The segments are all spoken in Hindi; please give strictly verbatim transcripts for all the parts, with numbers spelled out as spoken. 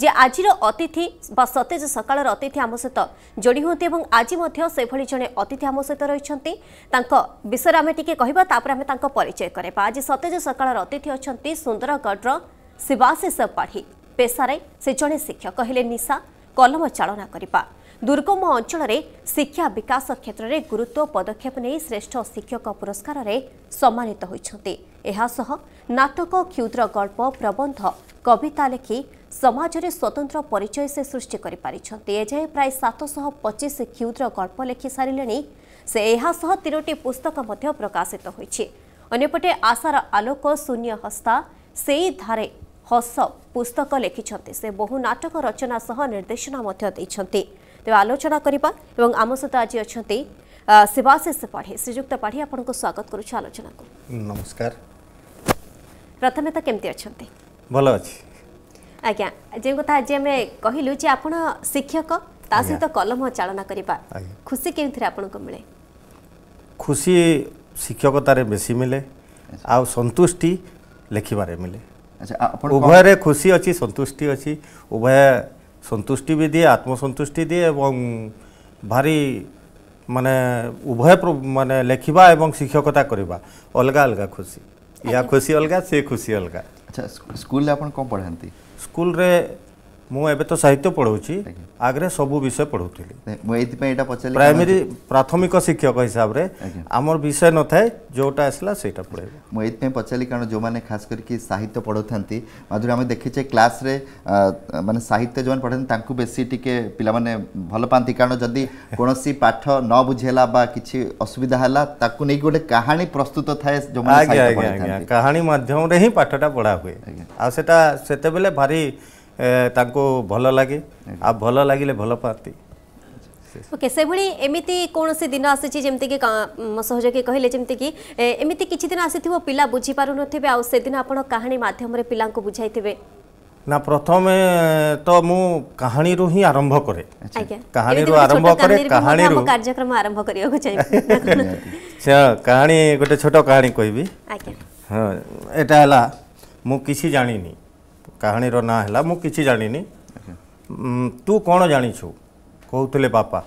जे आजिर अतिथि बा सतेज सकाळ अतिथि आम सहित जोड़ी होती और आज से जड़े अतिथि आम सहित रही विषय आम टी कहपर परिचय कराइबा। आज सतेज सकाळ अतिथि अच्छा सुंदरगड़ शिवाशेष पाढ़ी पेशार से जड़े शिक्षक हेले निशा कलम चालना करवा दुर्गम अंचल में शिक्षा विकास क्षेत्र में गुरुत्व पदक्षेप नहीं श्रेष्ठ शिक्षक पुरस्कार रे सम्मानित होइछन्ते। एहा सह नाटक क्षुद्र गल्प प्रबंध कविता लेखि समाज में स्वतंत्र परिचय से सृष्टि कर पारिछन्ते। एजाए प्राय सात सौ पच्चीस क्षुद्र गल्प लेखि सारिलेनी से एहा सह तीनोटी पुस्तक मध्य प्रकाशित होइछि। अन्यपटे आशार आलोक शून्य हस्ता सेई धारे हस पुस्तक लेखिछन्ते। से बहु नाटक रचना सह निर्देशना मध्य दैछन्ते। तेज आलोचना करवा एवं आम सहित आज अच्छा शिवाशेष पाढ़ी श्रीजुक्त पाढ़ी आपण को स्वागत करुच्छ आलोचना को। नमस्कार। प्रथमे तो केमती अच्छा भल अच्छी आज्ञा जो कथा आज आम कहलु जे आप शिक्षक ता सहित कलम चालना करवा खुशी के आपन को मिले खुशी शिक्षकतार बेसी मिले आ संतुष्टि लेखबार मिले। अच्छा उभय खुशी अच्छी संतुष्टि अच्छी उभय संतुष्टि भी दिए आत्मसंतुष्टि दिए एवं भारी माने उभय माने लेखिबा एवं शिक्षकता करवा अलग अलग खुशी या खुशी अलग से खुशी अलग। अच्छा स्कूल रे आपण कोन पढ़ांती? स्कूल रे मु एबे तो साहित्य पढ़ौची आगरे सबु विषय पढ़ौतिली। मु एति पे एटा पछले प्राइमरी प्राथमिक शिक्षक हिसाब रे हमर विषय न थाए जोटा आसला सेटा पढ़ेबो। मु एति पे पछले कारण जो माने खास करके साहित्य पढ़ौथांती माधुर हम देखिचे क्लास रे माने साहित्य जोन पढ़न तांकु बेसी टिके पिला माने भल पांती कारण जदी कोनोसी पाठ न बुझेला बा किछि असुविधा हला ताकु नै गोटे कहानी प्रस्तुत थाए जो माने साहित्य पढ़थांती कहानी माध्यम रे ही पाठटा पढ़ा होए आ सेटा सेते बेले भारी तांको भल लगे आ भल लगिले भल पाती। ओके से भली एमिति कोन से दिन आसी जेमति कि सहयोगी कहले जेमति कि एमिति किछि दिन आसीथिबो पिला बुझी पारु नथिबे आ से दिन आपण कहानी माध्यम रे पिला को बुझाइथिबे ना? प्रथम तो मु कहानी रु ही आरंभ करे कहानी रु आरंभ करे कहानी रु कार्यक्रम आरंभ करियो को चाहिए। अच्छा कहानी गोटे छोटो कहानी कहबी। हां एटा हला मु किछि जानिनी कहानी रो ना है मु किछि जानिनी तू कौन जानी छु कहूले बापा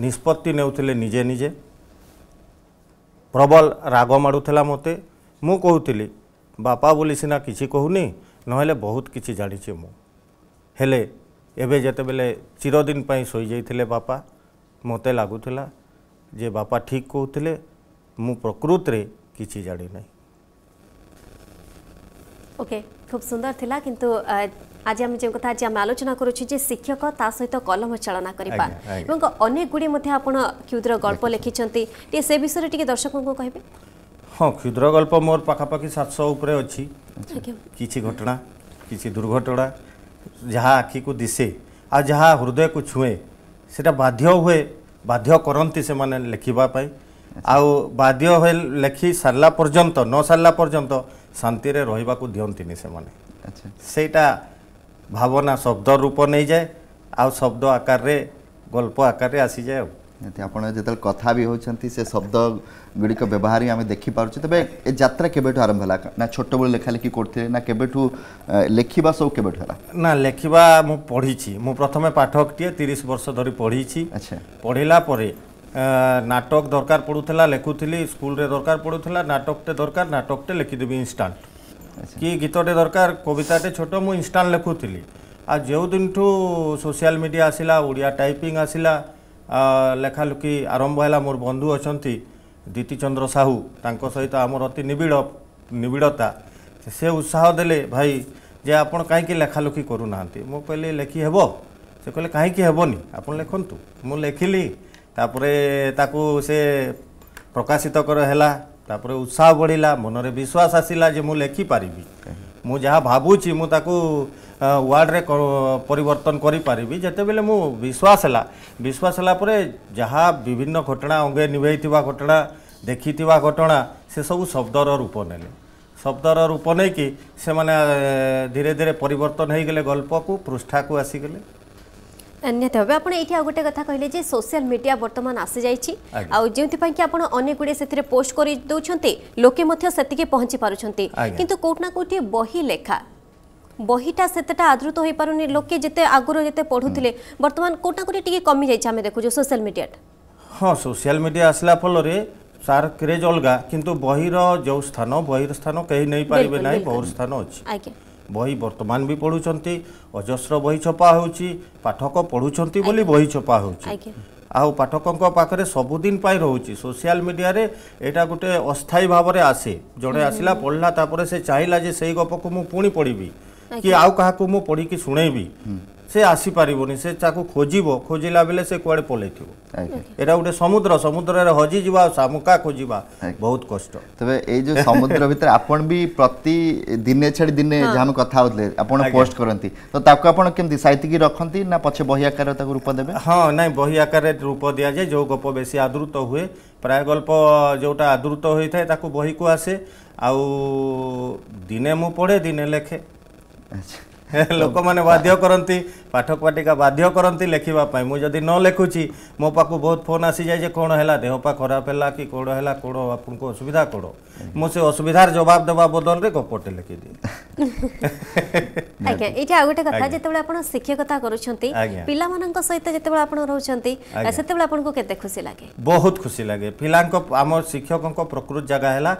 निष्पत्ति नेउथले निजे निजे प्रबल राग माड़ूला मते मु कहूली बापा बोली सीना किछि कहूनी नहले बहुत किछि जानी छी मु हेले एबे जते बेले चिरदिन पई सोई जाइथिले बापा मते लागुथिला जे बापा ठीक कहूथिले मु प्रकृत रे किछि जानी नै। ओके okay, खूब सुंदर थिला किंतु आज आम जो कथा आज आम आलोचना करुच्छे जे शिक्षक ता सहित कलम चालना करवा एवं अनेक गुड़ी मध्य आपण क्षुद्र गल्प लिखिछंती टे से विषय टिके दर्शक को कहबे? हां क्षुद्र गल्प मोर पाखापाखि सात सौ ऊपर अछि। किछि घटना किछि दुर्घटना जहाँ आखि को दिसे आ जहाँ हृदय को छुए सेटा बाध्य हुए बाध्य करंती से माने लिखिबा पई आउ बाध्य होय लेखि सारला पर्यंत न सारला पर्यंत शांति रे रहिबा को दियंतिनी से माने। अच्छा सेटा भावना शब्द रूप नहीं जाए आ शब्द आकार रे गल्प आकार रे आसी जाए। आपण जतल कथा भी होचंती से शब्द गुडी को व्यवहार आम देखि पारछ तबे ए यात्रा केबेठु आरंभ होला ना छोट बल लेखा लेखि करथे ना केबेठु लेखिबा सब केबेठु होला ना लेखिबा मु पढ़ी छी मु प्रथमे पाठक टिए तीस वर्ष धरि पढ़ी छी। अच्छा पढ़िला परे नाटक दरकार पड़ूला लेखुली स्कूल रे दरकार पड़ूला नाटकटे दरकार नाटकटे लिखिदेवी इंस्टांट। अच्छा। कि गीतटे दरकार कविताटे छोट मु इंस्टांट लेखुली आ जो दिन ठू सोशल मीडिया आसला ओडिया टाइपिंग आसला लेखालुखी आरंभ है मोर बंधु अच्छा दीति चंद्र साहू तांको सहित आमर अति निबिड़ निबिड़ता से उत्साह देले भाई जे आपन कहीं लेखालुखी करूना मु कहली लेखी हेब से कहले कहीं हेबनी आपन लेखंतु मु लेखिली तापरे ताकू से प्रकाशित कर हेला तापरे उत्साह बढ़ला मन रे विश्वास आसिला जे मु लेखि पारिबी मु जहा भाबुची मु ताकू वार्ड रे परिवर्तन करि पारिबी जते बेले मु विश्वास हला विश्वास हला परे जहा विभिन्न घटना अंगे निभैतिबा घटना देखितिबा घटना से सब शब्दर रूप नेले शब्दर रूप नै कि से माने धीरे धीरे परिवर्तन होइ गेले गल्प को पृष्ठा को आसी गेले। अन्यथा अब आपण एठी आ गोटे कथा कहले जे सोशल मीडिया वर्तमान आसी जाईची आ जेंति पई कि आपण अनेक गुडे सेथिरे पोस्ट करि दोछन्ते लोके मथ्य सेतिके पहुंची पारुछन्ते किंतु कोठना कोठी बही लेखा बहीटा सेतेटा आदृत हो पारुनी लोके जेते आगुरो जेते पढुथिले वर्तमान कोटा कोटी टिके कमी जाय छै हमें देखु जो सोशल मीडिया। हां सोशल मीडिया असला फल रे सार क्रेज अलगा किंतु बहीर जो स्थान बहीर स्थान कहीं नहीं पारिबे नाही बहुत स्थान अछि आके बही वर्तमान भी पढुचंती अजस्र बही छपा होउची पाठक पढुचंती बोली बही छपा होउची आके आ पाठकों पाखे सबुदिन रोचे सोशल मीडिया रे एटा गोटे अस्थायी भाव में आसे जड़े आसला पढ़ला तापर से चाहिला जे सही गप को मु पुणी पढ़ी कि आउ काहाकू मु पढ़ी कि सुनेबी से आसी पारिबोनी से ताकू खोजिबो खोजिला बेले से कुआडे पलैथिबो एटा गोटे समुद्र समुद्र रे हजि जिवा सामुका खोजिबा बहुत कष्ट। तबे ए जो समुद्र भीतर आपण भी प्रति दिने छडी दिने जाम कथा होले आपण पोस्ट करंती तो ताकू आपण केमती साहित्यिक रखंती ना पछे बही आकार ताकू रूप देबे। हां नै बही आकार रे रूप दिया जे जो गप बेसी आदृत होए प्राय गल्प जोटा आदृत होई थाए ताकू बही को आसे आ दिने मु पढे दिने लेखे लोक मैंने बाध्य करती पाठक पाटिका बाध्य करती लेखापी मुझे न लेखुची मो पाक बहुत फोन आसी जाए कौन है देहपा खराब है कि कौन है कौन आपको असुविधा कौन मुझे असुविधार जवाब देवा बदल गपटे लेखिदी। आज्ञा ये आउ गोटे कथा जिते आप शिक्षकता कर पाला सहित जिते रोचे से खुशी लगे बहुत खुशी लगे पिला आम शिक्षकों प्रकृत जगह है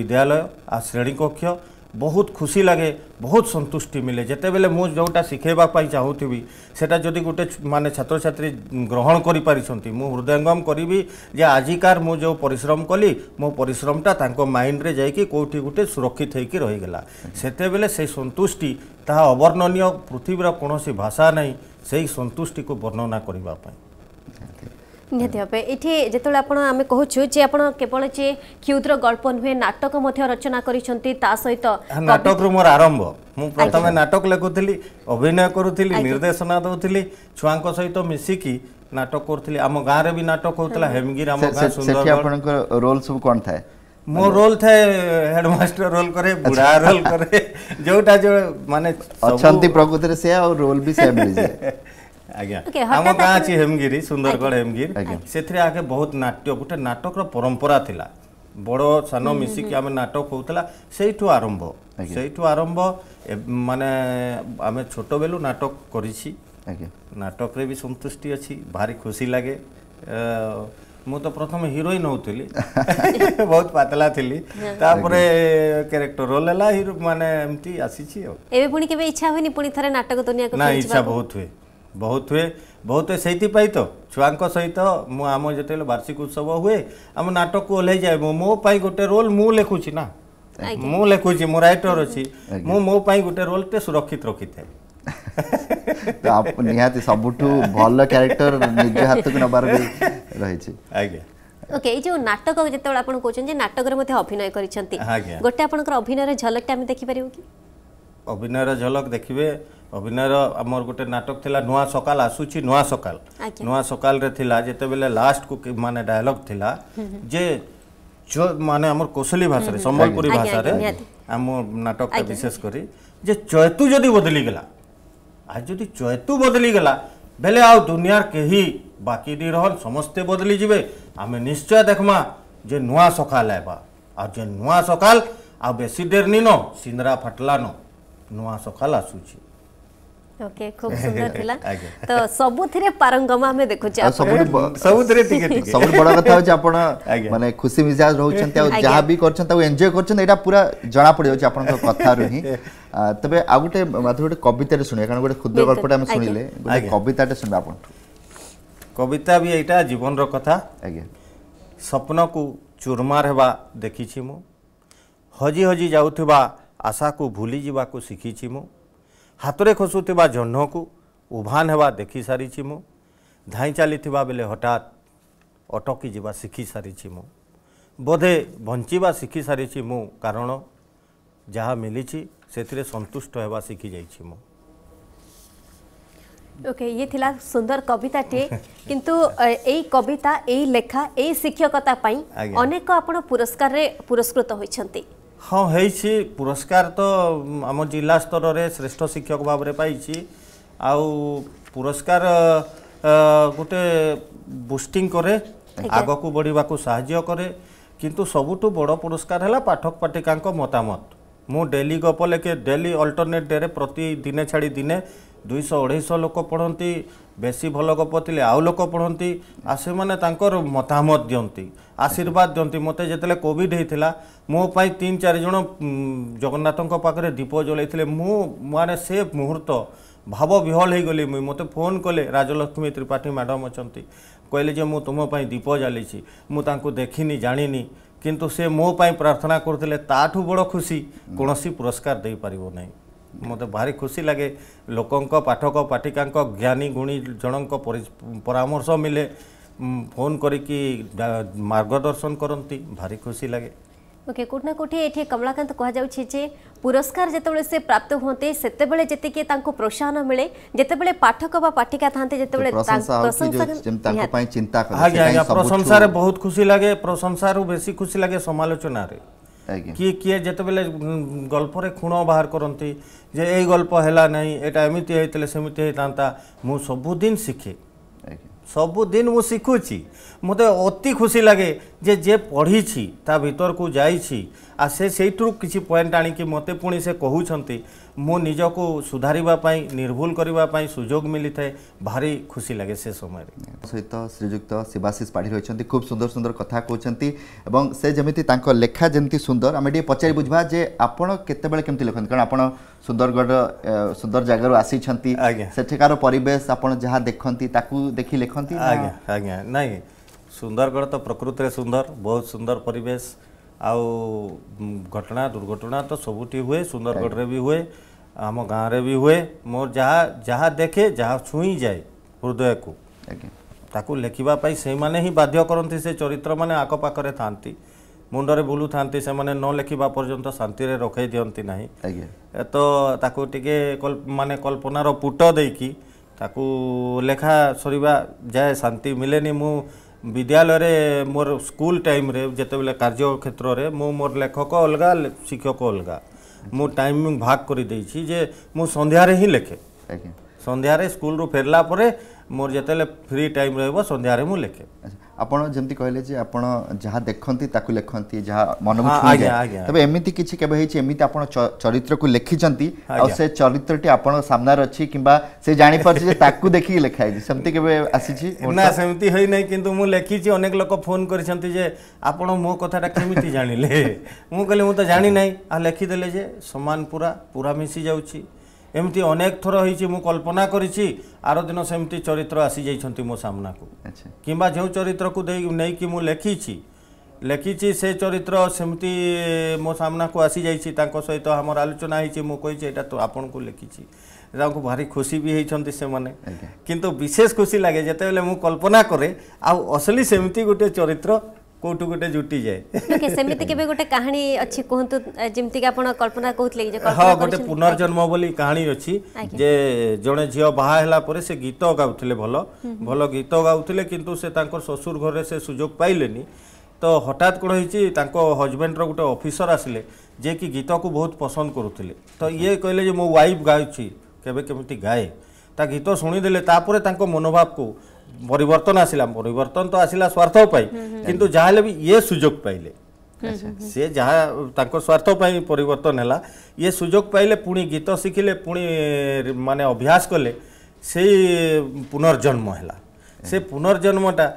विद्यालय आ श्रेणी कक्ष बहुत खुशी लगे बहुत संतुष्टि मिले जेते बेले मु जोटा सिखेबा पई चाहूथबी सेटा जदी गोटे माने छात्र छात्री ग्रहण करि परिसंती मु हृदयंगम करिबी जे आजिकार मु जो परिश्रम कली मो परिश्रमटा तांको माइंड रे जाय कि कोठी गोटे सुरक्षित हेकी रहि गेला सेते बेले से संतुष्टि ता अवर्णनीय पृथ्वीर कोनोसी भाषा नै सेही संतुष्टि को वर्णना करिबा पई निहत भाव ये जो आम कहूँ जे आप केवल जे क्षुद्र गल्प नुहे नाटक रचना करटक तो मोर आरंभ मु प्रथम नाटक लिखुली अभिनय करूली निर्देशना दौली छुआ सहित मिसिकी नाटक करूली आम गाँव में भी नाटक होता हेमगिर आम गाँव रोल सब कौन था मो रोल था हेडमास्टर रोल करे बुढ़ा रोल करे जोटा जो माने अछंती प्रकृति से और रोल भी सेम मिले आज्ञा आम गाँ अच्छी हेमगिरी सुंदरगढ़ हेमगिर से आगे बहुत नाट्य गोटे नाटक परंपरा थिला बड़ सान मिसिक आम नाटक होता से आरंभ से आरंभ माने आम छोट बेलू नाटक करी नाटक रे भी संतुष्टि अच्छी भारी खुशी लगे मु तो प्रथम हीरोइन होली बहुत पतला थी तापरे कैरेक्टर रोल है माने एमती आसी पुणी इच्छा हुए पुणी थे नाटक दुनिया ना इच्छा बहुत हुए बहुत हुए बहुत हुए से तो छुआ सहित मुम जो वार्षिक उत्सव हुए आम नाटक को ओल्ल जाए मो गोटे रोल मु लेखुची ना मु लेखुची मु रईटर अच्छी मो गोटे रोल टे सुरक्षित रखी था निहाती सबुठू भल कैरेक्टर निज हाथ को नबार रही। आज्ञा ओके okay, जो नाटक जो आप कहते नाटक अभिनय कर गोटे आप अभिनय झलकटा देखी पार कि अभिनय झलक देखिए अभिनय आमर गोटे नाटक थिला नुआ सकाल आसुची नुआ सकाल नुआ सकाल रे थिला जेते बेले लास्ट को माने डायलॉग थिला जे जो माने आमर कोसली भाषा रे संबलपुरी भाषा रे आम नाटक विशेष करी जे चयतु जदी बदली गला आज जदी चयतु बदली गला बेले आ दुनिया केही बाकी दी रहन समस्ते बदली जिवे आमे निश्चय देखमा जे नुआ सकाल आबा आ जे नुआ सकाल आ बेसी देर निनो सिंदरा फटलानो नुआ सकाल आसुची। ओके खूब सुंदर थिला तो सबुथिरे पारंगम हमें देखु छ सब सबुथिरे ठीक ठीक सब बड़ा कथा हो छ आपण माने खुशी मिजाज रहउछन त जहा भी करछन त एन्जॉय करछन एटा पूरा जना पड़ियो छ आपण कथा रही तबे आ गुटे माथु गुटे कविता रे सुनिया कारण गुटे खुद्र गल्पटा हम सुनिले गुटे कविता रे सुनबा आपण कविता भी एटा जीवन रो कथा। आज्ञा सपना को चुरमार हेबा देखि छी मु हजी हजी जाउथबा आशा को भूली जीवा को सिखी छी मु हाथरे खसुवा जह्न को उभान हेबा देखी सारी मु धाई चली बेले हठात अटकी जावा शिखी सारी मु बोधे बंचवा शिखी सारी मु कारण जहाँ मिली से संतुष्ट होगा शिखी जा। ओके ये थिला सुंदर कविता टे किंतु एई कविता एई लेखा एई शिक्षकता पाई अनेक आपण पुरस्कार रे पुरस्कृत होइछंती। हाँ है पुरस्कार तो आम जिला स्तर में श्रेष्ठ शिक्षक भाव में पाई आउ पुरस्कार गोटे बुस्टिंग करे आग को बढ़िया को साहाय्य करे किंतु सबुठू बड़ पुरस्कार है पाठक पाटिका मतामत मु डेली गप लेखे डेली अल्टरनेट डे प्रति दिने छाड़ी दिने दुईश अढ़ाईश लोक पढ़ती बेसी भल गप थे आउ लोक पढ़ती आ से मैंने मतामत दिंती आशीर्वाद दिंती मत जिते कोविड होता मोपाई तीन चार जन जगन्नाथ पाखे दीप जल्ले मु माने से मुहूर्त भाव विहल हो गली। मुई मत फोन कले राजलक्ष्मी त्रिपाठी मैडम अच्छा कहले जे मु तुम्हें दीप जली मुझे देखनी जानी किंतु से मो पाई प्रार्थना करते ताठू बड़ खुशी कौन पुरस्कार दे पार ना। मत भारी खुशी लगे लोकंक पाठक पाठिका ज्ञानी गुणी जन परामर्श मिले फोन करिकी मार्गदर्शन करती भारी खुशी लगे। ओके कोट ना कोठी एठी कमलाकांत कह जाउछि जे पुरस्कार जेतेबेले से प्राप्त होते सेतेबेले जेतेकी तांको प्रोत्साहन मिले जेतेबेले पाठक बा पाठिका थांते जेतेबेले तांको पई चिंता करे प्रशंसा रे बहुत खुशी लगे। प्रशंसा रु बेसी खुशी लगे समालोचना रे कि किए जेतेबेले गल्प रे खुण बाहर करंती जे एई गल्प हैला नहीं एटा एमिति हेतले सेमिति हेतांता मु सब दिन सिखे सबुदिन मु शिखुची मत अति खुशी लगे जे जे पढ़ी ता भीतर को जाई आ से सेठू किसी पॉइंट आनी कि मते पुणी से कहउछंती मो निजो को सुधारिबा पाई निर्भूल करिबा पाई सुयोग मिली थे भारी खुशी लगे से समय सहित। तो श्रीजुक्त शिवाशिष पाढ़ी रहिसंती खूब सुंदर सुंदर कथा कहउछंती एवं से जेमिति तांको लेखा जेमिति सुंदर आमे पचारि बुझबा जे आपण केतेबेले केमति लेखन कारण आपण सुंदरगढ़ सुंदर जगह आसीछंती सेठिकार परिवेश आपण जहा देखंती ताकू देखि लेखंती आज्ञा आज्ञा नाही। सुंदरगढ़ तो प्रकृति रे सुंदर बहुत सुंदर परिवेश आउ घटना दुर्घटना तो सबुटी हुए सुंदरगढ़ रे भी हुए आम गाँव रे भी हुए मोर जहाँ जहाँ देखे जहाँ छुई जाए हृदय को ताकू लेखिबा पाई से माने ही बाध्य करंती से चरित्र माने आको पाखरे थांती मुंडरे बुलू थांती से माने न लेखिबा पर्यंत शांति रे रखै दियंती नाही। तो ताकू टिके कल, माने कल्पनार पुट देकी ताकू लेखा सरीबा जाए शांति मिलेनी। मु विद्यालय रे मोर स्कूल टाइम रे जेते बेले कार्य क्षेत्र रे मो मोर लेखक अलगा शिक्षक अलगा मो टाइमिंग भाग करी देई छी जे मो संध्या रे ही लेखे संध्या रे स्कूल रो फेरला परे मोर जेतेले फ्री टाइम रहबो संध्या रे मो लेखे। आपण जेमति कहले जे आपण जहा देखंती ताकू लेखंती जहा मनमुखी जाय तबे एमिति किछि केबे हेछि एमिति आपण चरित्र को लेखि जंती आ से चरित्रटी आपण सामनार अछि किबा से जानि परछि जे ताकू देखि लेखाइ सेमति केबे आसी छी ना सेमति होई नै किंतु मु लेखि छी अनेक लोक फोन करिसंती जे आपण मो कथाटा केमिति जानिले मु कहले मु त जानि नै आ लेखि देले जे समान पूरा पूरा मिसी जाउछि एमती अनेक थर होइछि मु कल्पना करिछि आरो दिन सेमती चरित्र आसी जाइछंती मो सामना को किबा जे चरित्र को देई नै कि मु लेखिछि लेखिछि से चरित्र सेमती मो सामना को आसी जाइछि तांको सहित हमर आलोचना हिछि मु कहिछि एटा तो आपन को लेखिछि तांको भारी खुशी भी हेछंती से माने किंतु विशेष खुशी लागे जते बेले मु कल्पना करे आ असली सेमती गोटे चरित्र कोटु गोटे जुटी जाए के सेमिति केबे गोटे कहानी अछि कोहंतु जेमति के आपण कल्पना कहत लगे जे कल्पना गोटे पुनर्जन्म बोली कहानी अछि जे जने झियो बाहा हैला परे से गीत गाउथिले भलो भलो गीत गाउथिले किंतु से तांकर ससुर घर रे से सुयोग पाइलेनी। तो हठात कोन हिची तांको हस्बैंड रो गोटे ऑफिसर आसिले जे कि गीत को बहुत पसंद करूथिले। तो ये कहले जे मो वाइफ गाउछि केबे केमिति गाए ता गीत सुनि देले तापरे तांको मनोभाव को परिवर्तन आसिला परिवर्तन तो आसिला स्वार्थ पाई किंतु जहाँ भी ये सुयोग पाइले से जहाँ तांको स्वार्थ पाई परिवर्तन हैला ये सुयोग पाइले पुणी गीत शिखिले पुणी माने अभ्यास कले से पुनर्जन्म हैला से पुनर्जन्मटा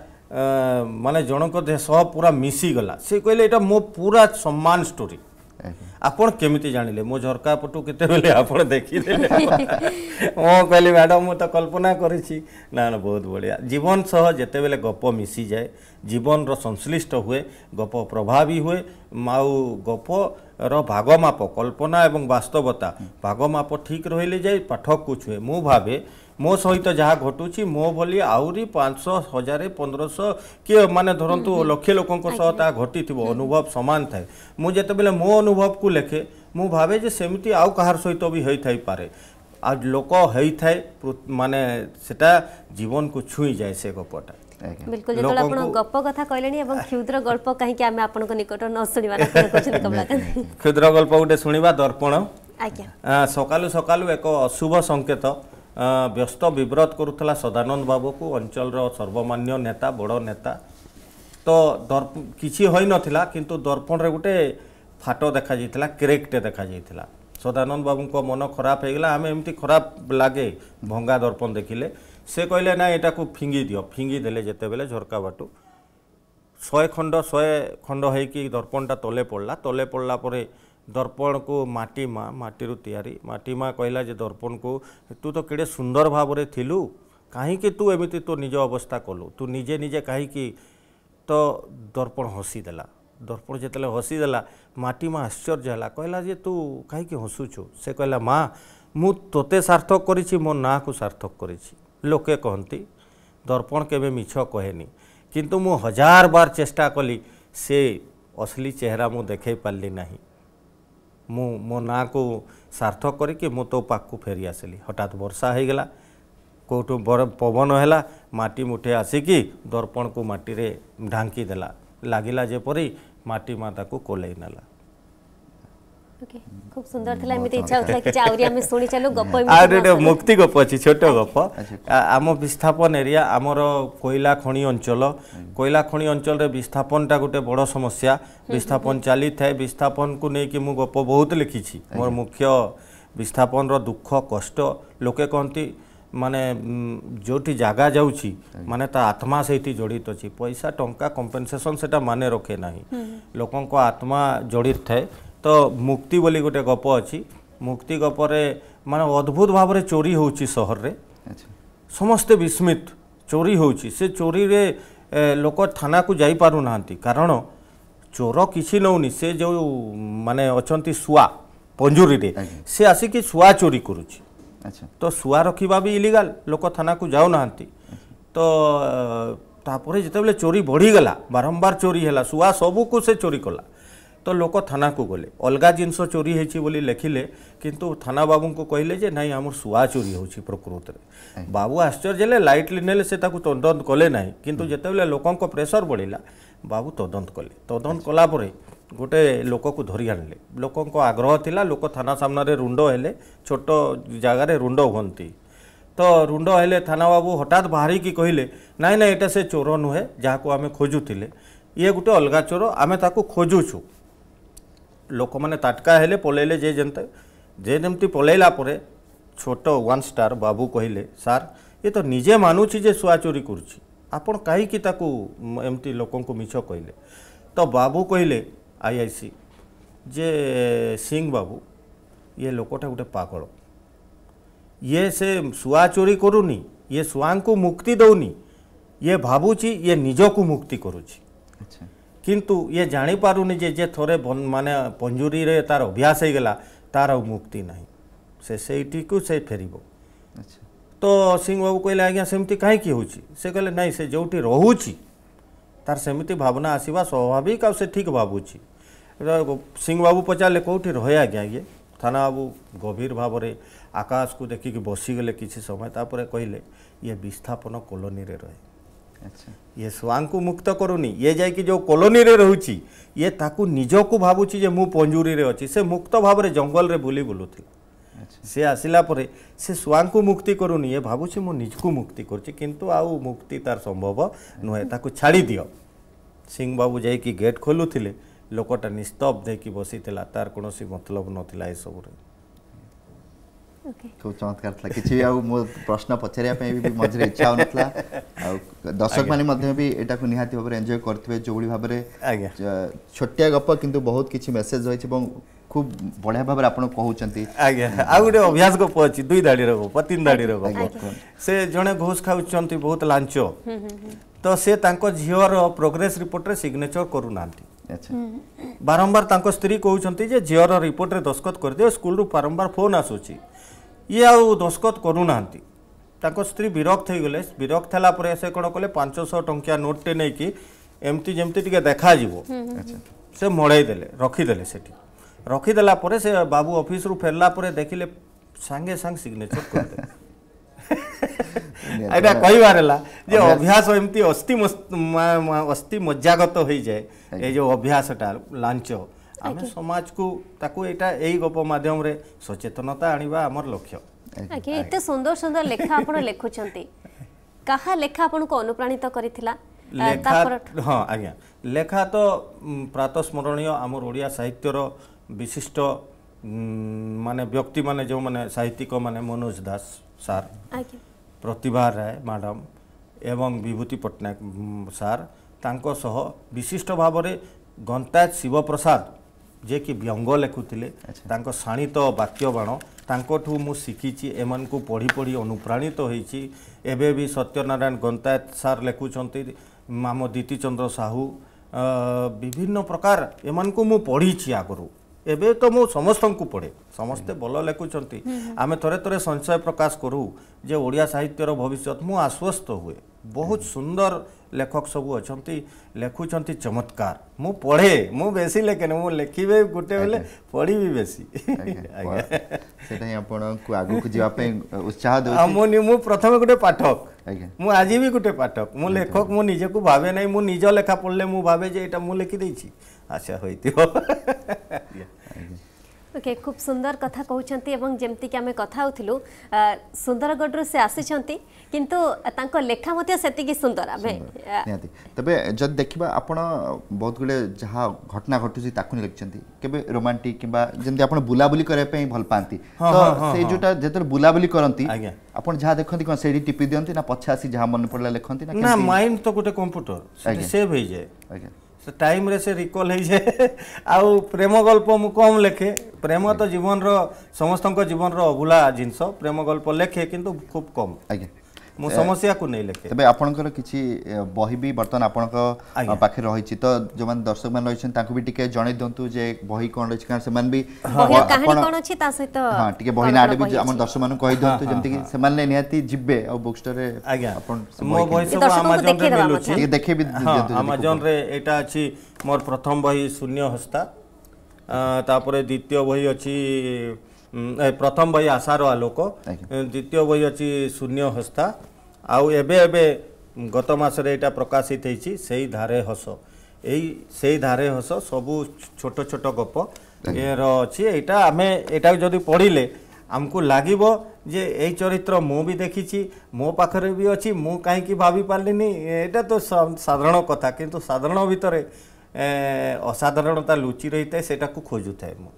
माने जनक सह पूरा मिसी गला से कहले एटा मो पूरा सम्मान स्टोरी आपण केमिति जानिले मो झरका पटु केते बेले आपण देखि देले ओ कहली मैडम मु तो कल्पना करिछि ना ना बहुत बढ़िया जीवन सह जेते बेले गप मिसी जाए जीवन रो संश्लिष्ट हुए गप प्रभावी हुए माउ गप रो भागमाप कल्पना एवं वास्तवता भागमाप ठीक रहिले जाए पाठक को छुए। मु भावे मो सहित जहाँ घटुची मो भली आउरी पाँच सौ हजार पंद्रह सौ किए माने धरंतु लक्ष लोकंक सह घटी थिबो अनुभव समान थाए। मु जेते बेले मो अनुभव को लेखे मु भावे जे सेमति आउ कहार सहित भी होई थाई पारे आज लोक होई थाए माने सेटा जीवन को छुई जाए से गपटा बिल्कुल जेतला आपण गप कथा कहलेनी एवं क्षुद्र गल्प काहे कि आमे आपण को निकट न सुनिबा न कहछन कमलाकांत क्षुद्र गल्प उठे सुनिबा दर्पण आज्ञा सकालु सकालु एक अशुभ संकेत व्यस्त बिव्रत करुला सदानंद बाबू को अंचल सर्वमान्य नेता बड़ नेता। तो दर्प किसी होई नथिला किंतु दर्पण रे गोटे फाट देखा जाता क्रेक्टे देखा जाता। सदानंद बाबू को मन खराब हो गला। आम एमती खराब लगे भंगा दर्पण देखिले से कहले ना यहाँ फिंगी दियो। फिंगी देले जेते बेले झरका बाटू शहे खंड शहे खंड होइकी दर्पणटा तले पड़ला। तले पड़ला परे दर्पण को माटी माँ माटी रु तैयारी माटी माँ कहला जे दर्पण को तू तो केड़े सुंदर भाव रे थिलु काहींकी तू एमिति तो निज अवस्था कलु तू निजे निजे काहींकी। तो दर्पण हसीदेला। दर्पण जितेबाला हसीदेला माटी माँ आश्चर्य है कहला जे तू काहींकी हसुछु। से कहला माँ मु तोते सार्थक करिछि मो ना को सार्थक करिछि। लोके कहती दर्पण केबे मिछ कहेनी किंतु मु हजार बार चेष्टा कली से असली चेहरा मु देखे पाली नाही। मु मो ना को सार्थक करी मु तो पाकू फेरी आसली। हठात वर्षा हो गला कोठू पवन हैला माटी मुठे आसिकी दर्पण को माटी रे ढांकी देला लागिला जेपरी माटी माता को कोले नला। ओके खूब सुंदर थला। एमिते इच्छा होतला कि आउरी हमें सुनी चलो गप्प आ मुक्ति गप अछि छोटो गप। आम विस्थापन एरिया आमर कोयला खणी अंचल कोयला खणी अंचल रे विस्थापन टा गोटे बड़ समस्या। विस्थापन चली थाए विस्थापन को नै कि मु गप बहुत लिखी छी। मोर मुख्य विस्थापन रो दुख कष्ट लोके कहंती माने जोठी जगह जाउची माने ता आत्मा सेति जोड़ित अछि। पैसा टंका कंपेंसेशन सेटा माने रखे नाही। लोकन को आत्मा जोड़ित थाए। तो मुक्ति बोली गोटे गप अच्छी। मुक्ति गपरे माने अद्भुत भाव रे चोरी होउची शहर रे। समस्ते विस्मित चोरी होउची। से चोरी रे लोक थाना को जाई पारु नांती कारण चोर किसी नौनी से जो माने अछंती सुआ पंजुरी रे से आसिकी सुआ चोरी करूची। अच्छा तो सुआ रखिबा भी इलीगल लोक थाना को जाऊ नांती। तो तापरे जतेबेले चोरी बढ़ी गला बारंबार चोरी हैला सुआ सब को से चोरी कला। तो लोक थाना को गले अलग जिनस चोरी होली लिखिले किंतु थाना बाबू को कहले जे नाई आम सुआ चोरी होची प्रकृत रे। बाबू आश्चर्य लाइटली नेले से ताकू तदंत कले ना किंतु जेतेबेले लोकन को प्रेशर बढ़ला बाबू तदंत कले। तदंत कला परे गोटे लोक को धरी आनले। लोकन को आग्रह थिला लोक थाना सामना रे रुंड हेले छोट जगह रे रुंड होंती। तो रुंड हेले थाना बाबू हठात बाहरी की कहले नाई ना एटा से चोर नुहे जहाँ आम खोजुले ये गोटे अलग चोर आम ताकू खोजुछु। लोक मैंने ताटका हेले पलैले जे जनता जे जमती पलैला छोट वन स्टार बाबू कहले सार ये तो निजे मानुची जे सुआ चोरी करुची आपण कहीं ताकू एमती लोकन को मिछ कहले। तो बाबू कहले आई आई सी जे सिंह बाबू ये लोकटा गोटे पागल ये से सुआ चोरी करूनी ये सुआ को मुक्ति दौनी ये भावुची ये निजक मुक्ति करुची। अच्छा किंतु ये जानी पारुनी जे जे थोड़े माने पंजुरी रे तार अभ्यास हो गला तार आ मुक्ति नहीं से सेठी को से फेरिबो। अच्छा तो सिंह बाबू कहले आज्ञा सेमती काहे की होची। से कहले नहीं से जोठी रहुची तार सेमती भावना आसीबा स्वाभाविक आ से ठीक भावुची। सिंह बाबू पचारले कोठी रहे आज्ञा ये थाना बाबू गंभीर भाव रे आकाश को देखिक बसीगले किसी समय तापर कहले ये विस्थापन कॉलोनी रे रहे। अच्छा ये स्वांग को मुक्त करूनी ये जाय कि जो कॉलोनी रे रहुची ये ताकू निजो को भावुची जे मु पंजुरी रे अछि से मुक्त भाव रे जंगल रे बुली बुलुथि। अच्छा से आसिला परे से स्वांग को मुक्ति करूनी ये भावुची मु निज को मुक्ति करछि किंतु आउ मुक्ति तार संभव नहे ताकू छाड़ी दियो। सिंह बाबू जाय कि गेट खोलुथिले लोकटा निस्तब्ध देखि बसितला तार कोनोसी मतलब नथिला ए सब रे। ओके तो चमत्कार थला किछि आ मो प्रश्न पछरिया पे भी मजरे इच्छा होनथला आ दर्शक माने मध्ये भी एटा को निहाती भाबरे एन्जॉय करथिबे जोडी भाबरे छोटिया गप किंतु बहुत किछि मेसेज होइछि एवं खूब बढ़िया भाबरे आपण कहउचंती। आज्ञा आ गुडे अभ्यास गप अछि दुई दाडी रो गप तीन दाडी रो गप से जणे घोष खाउचंती बहुत लांचो। तो से तांको झियो रो प्रोग्रेस रिपोर्ट रे सिग्नेचर करूनांती। अच्छा बारंबार तांको स्त्री कहउचंती जे झियो रो रिपोर्ट रे दस्तखत कर दियो स्कूल रो बारंबार फोन आसुछि ये आउ दस्खत करू नांती। ताको स्त्री विरक्त हो गले। विरक्त हला परे से कोन कले पाँच सौ टंकिया नोट ते नै कि एमती जेमती टिके देखा जीवो। अच्छा से मोड़ाई देले रखी देले सेठी रखी देला परे से बाबू ऑफिस रु फेरला परे देखिले सांगे सांग सिग्नेचर कर दे। एटा कई बारला जे अभ्यास एमती अस्ति अस्ति मज्जागत होई जाए ए जो अभ्यासटा लांचो आमे समाज को ताकू एटा एई गप माध्यम रे सचेतनता आनिबा हमर लक्ष्य। आके एते सुंदर सुंदर लेखा आपण लेखुचंती कहा लेखा आपण को अनुप्राणित करितला लेखा हाँ आज्ञा लेखा तो प्रातस्मरणीय आम ओडिया साहित्यर विशिष्ट माने व्यक्ति माने जो माने साहित्यिक माने मनोज दास सार प्रतिभा राय मैडम एवं विभूति पट्टनायक सार तांको सह विशिष्ट भाव में गंताज शिवप्रसाद जे कि व्यंग लेखुले तांको शाणित वाक्य बाण तांकोठू मु शिखिची एमन को पढ़ी पढ़ी अनुप्राणित तो होईची। एबे भी सत्यनारायण गंतायत सार लेखुचंती मामो दीति चंद्र साहू विभिन्न प्रकार एमन को मु पढ़ीची आगरू एबे तो मु समस्त को पढ़े समस्ते भल लेखुचंती आमे थरे थरे संशय प्रकाश करू जे ओडिया साहित्यर भविष्य मु आश्वस्त हुए बहुत सुंदर लेखक सब अच्छा लेखुंट चमत्कार मु पढ़े मु बेसी लेखे मु लेखे गोटे बेले पढ़ी भी बेसी उत्साह मु प्रथम गोटे पाठक मु आज भी गोटे पाठक मु लेखक मु निजे को भावे ना मु निज लेखा पढ़ले मु भावे जे एटा मु लेखि देछि आशा होइतिबो। ओके okay, खूब सुंदर कथा कहते एवं जमती कि आम कथा सुंदरगढ़ से आसी किंतु तांको लेखा मते सेतिकी सुंदर आमे निहाती तबे जद देखिबा आपण बहुत गुडे जहा घटना घटुसी ताकु लिखचंती केबे रोमांटिक किबा जेंती आपण बुला बुली करे पे भल पांती तो से जोटा जेतर बुला बुली करंती आपण जहा देखंती कोन सेडी टिपी दियंती ना पछा आसी जहा मन पडला लेखंती ना ना माइंड तो गुटे कंप्यूटर से सेव होई जाय ओके टाइम रे से रिकॉल है जे आउ प्रेम गल्प मु कम लेखे प्रेम तो जीवन रो समस्त जीवन रो अबुला जिनस प्रेम गल्प लेखे किंतु खूब कम आगे मु समस्या को नहीं लेखे तबे आपनकर किछि बही भी बर्तन आपनक पाखे रहिछि तो जो मान दर्शक मान रहिछन ताकु भी टिके जणे दंतु जे बही कोन रहिछि कारण से मान भी बही कहानी कोन अछि ता सहित हां टिके बही नाडे भी हमर दर्शक मान कहि दंतु जेमति कि से मान ले नियाती जिब्बे आ बुक स्टोर रे आपन मो बही सब Amazon रे मिलुछि ये देखे भी दंतु Amazon रे एटा अछि मोर प्रथम बही शून्य हस्ता तापरे द्वितीय बही अछि प्रथम बही आशार आलोक द्वितीय बही अच्छी शून्य हस्ता आउ एबे एबे गत मासरे एटा प्रकाशित होईछि सेई धारे हस एई सेई धारे हस सबु छोट छोट गप ए रो अछि एटा आमे एटा जदि पढ़िले आमको लागिबो जे ए चरित्र मो भी देखिछि मो पाखरे भी अछि मो काहे कि भाबी पालिनी एटा तो साधारण कथा किंतु साधारण भितरे असाधारणता लुचि रहिते सेटा को खोजुथाय मो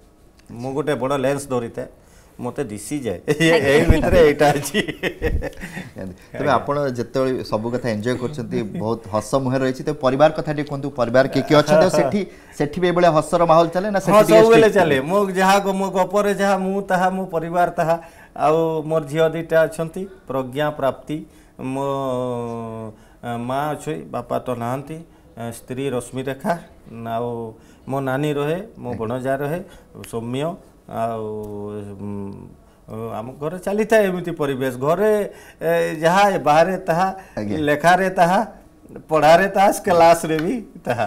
मु गोटे बड़ लेंस धरी था मत दिसी जाए तेज आप जो सब कथा एंजॉय कर बहुत हस मुहे रही तो परिवार कथा कहतु पर किए किए अच्छा सेठी सेठी भी बड़े हसर माहौल चले ना हाँ सब चले मो जहाँ मो गपर जहाँ मुझा मो परिवार ताहा आउ मोर झील दीटा अच्छा प्रज्ञा प्राप्ति मो माँ अच्छे बापा तो नहांती स्त्री रश्मि रेखा आ मो नानी रहे मो बणजा रहे सौम्य आम घर चली था एमती परिवेश घरे जहा बाहर ताहा लेखारे ताहा पढ़ारे ताहा क्लास रे भी ताहा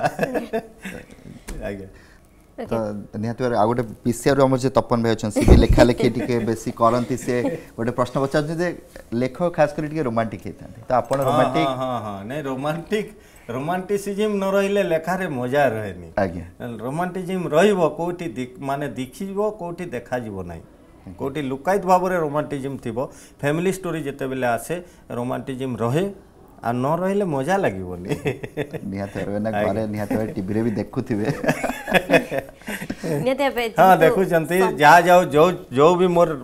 तो निहत आ गोटे पीसीआर आम जो तपन भाई अच्छा सी लेखा लेखी टी बेसी करती से गोटे प्रश्न पचार लेख खास कर रोमांटिक होता तो आप रोमांटिक हाँ हाँ नहीं रोमांटिक रोमांटिसिज्म न रहिले लेखारे मजा रहेनी रोमांटिसिज्म रहिबो कोठी माने देखिबो कोठी देखा जीवो नै कोठी लुकायत भाव रे रोमांटिसिज्म थिबो फैमिली स्टोरी जते बेले आसे रोमांटिसिज्म रहे आ न रहिले मजा लागिबोनी निहात रे ना घरे निहात रे टीवी रे भी देखुथिबे निहात पे हां देखु जंती जा जाओ जो जो भी मोर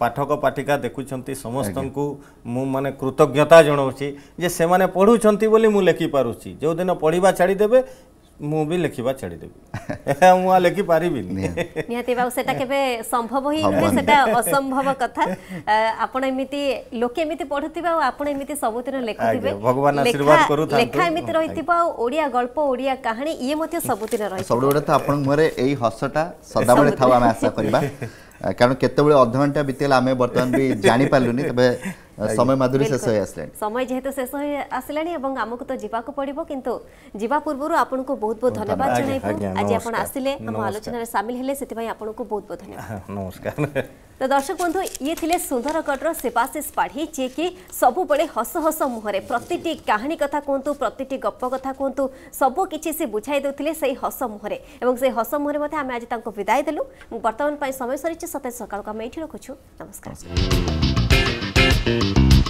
पाठक पाठिका देखुंती समस्त को मु माने कृतज्ञता जनाऊँगी जे से माने पढ़ुंती बोली मु लेखि पारुछि जो दिन पढ़ा छाड़देवे मु भी लेखिबा छाड़ी देबी मु लेखि पारिबी निहाती बाबू सेटा केबे संभव होई नै सेटा असंभव कथा आपण एमिति लोके एमिति पढुतिबा आपण एमिति सबुतिर लेखुतिबे भगवान आशीर्वाद करू था लेखा एमिति रहितिबा ओडिया गल्प ओडिया कहानी इए मते सबुतिर रहि सबडोडा त आपण मोरे एई हसटा सदाबळे थावा हम आशा करबा कारण केतेबळे अधघंटा बितेला आमे वर्तमान भी जानि पालुनी तबे समय माधुरी शेष हो आसला समय जेहेतु शेष हो आसला एवं आमको तो जीवा को पड़ो किंतु जीवा पूर्व आपन को बहुत बहुत धन्यवाद जनइबु आज आपन आसिले हम आलोचना रे शामिल हेले सेति भाई आपन को बहुत बहुत धन्यवाद नमस्कार। तो दर्शक बंधु ये थिले सुंदरगढ़ शिवाशिष पाढ़ी जे कि सबु बड़े हस हस मुहरे प्रतिटी कहानी कथा कहतु प्रतिटी गप कथा कहतु सबु किछि से बुझाई देउथिले सेही हस मुहरे एवं सेही हस मुहरे मते आमे आज तांको विदाई देलु वर्तमान पई समय सरिछि सतेज सकाळ को आमे एठी रखुछु नमस्कार। Thank you.